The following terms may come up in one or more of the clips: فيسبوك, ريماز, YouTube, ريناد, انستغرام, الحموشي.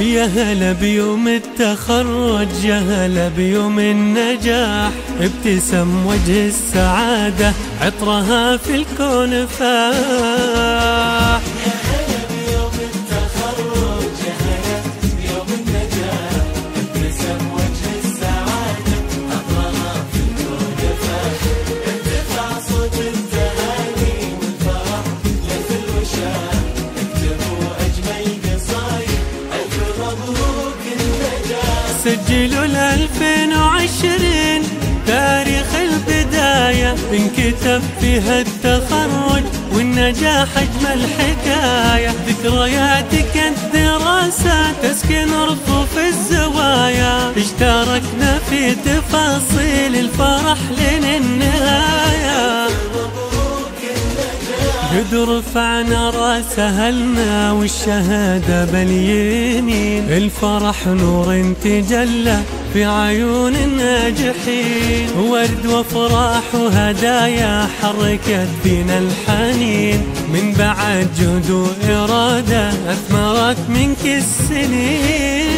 يا هلا بيوم التخرج، يا هلا بيوم النجاح، ابتسم وجه السعادة عطرها في الكون فاح. يا هلا بيوم التخرج، يا هلا بيوم النجاح، ابتسم وجه السعادة عطرها في الكون فاح. ارتفع صوت التهاني والفرح لف الوشاح، اكتبوا أجمل قصايد، ألف مبروك النجاح. سجلوا 2020 تاريخ البداية، انكتب فيها التخرج والنجاح أجمل حكاية. ذكرياتك الدراسة تسكن رفوف الزوايا، اشتركنا في تفاصيل الفرح لين النهاية. قد رفعنا راس أهلنا والشهادة باليمين، الفرح نور تجلى في عيون الناجحين، ورد وافراح وهدايا حركت بينا الحنين، من بعد جهد وإرادة أثمرت منك السنين.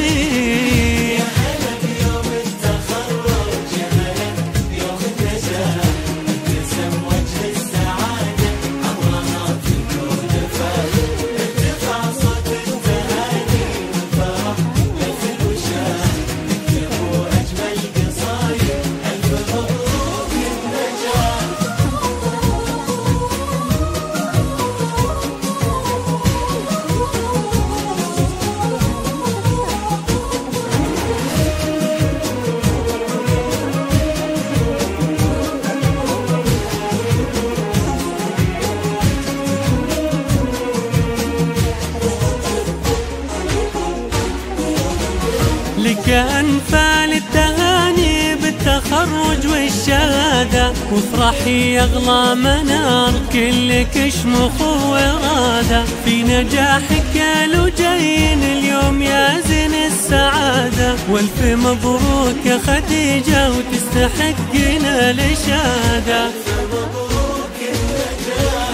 لك أنفال التهاني بالتخرج والشهادة، وافرحي يغلى منار كلك شموخ وإرادة، في نجاحك له جايين اليوم يا زين السعادة، والف مبروك يا خديجة وتستحقينا الإشادة.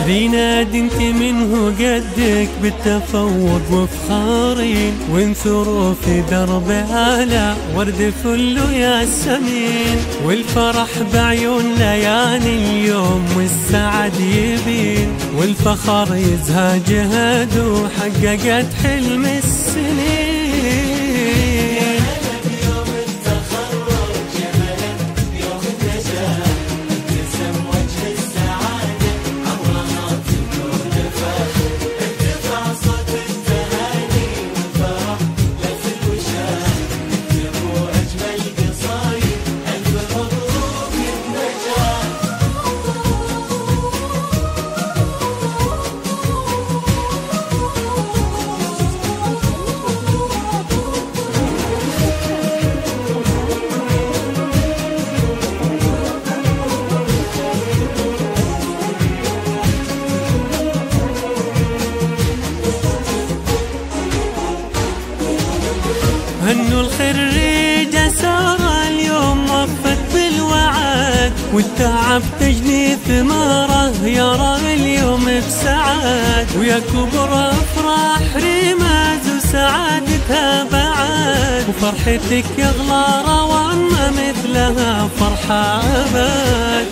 ريناد انت منه قدك بالتفوق وفخارين، وانثروا في درب أعلى ورد فل وياسمين، والفرح بعيون ليالي اليوم والسعد يبين، والفخر يزهى جهاده حققت حلم السنين. هنوا الخريجة سارة اليوم وفت بالوعد، والتعب تجني ثماره يرى اليوم بسعاد، ويا كبر أفراح ريماز وسعادتها بعد، وفرحتك يغلى روان ما مثلها فرحة أبد.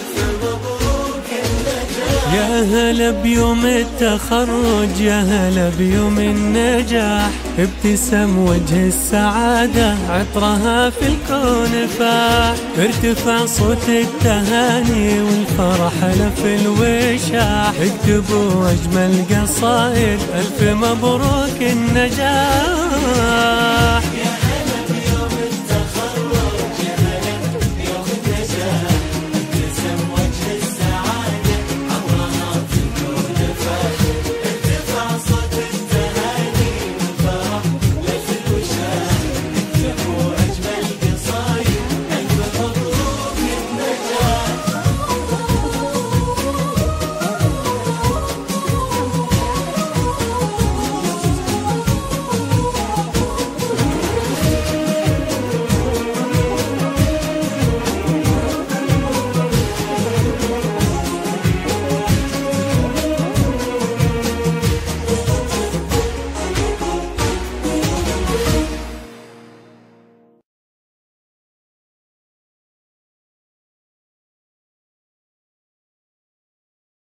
يا هلا بيوم التخرج، يا هلا بيوم النجاح، ابتسم وجه السعادة عطرها في الكون فاح. ارتفع صوت التهاني والفرح لف الوشاح، اكتبوا أجمل قصائد ألف مبروك النجاح.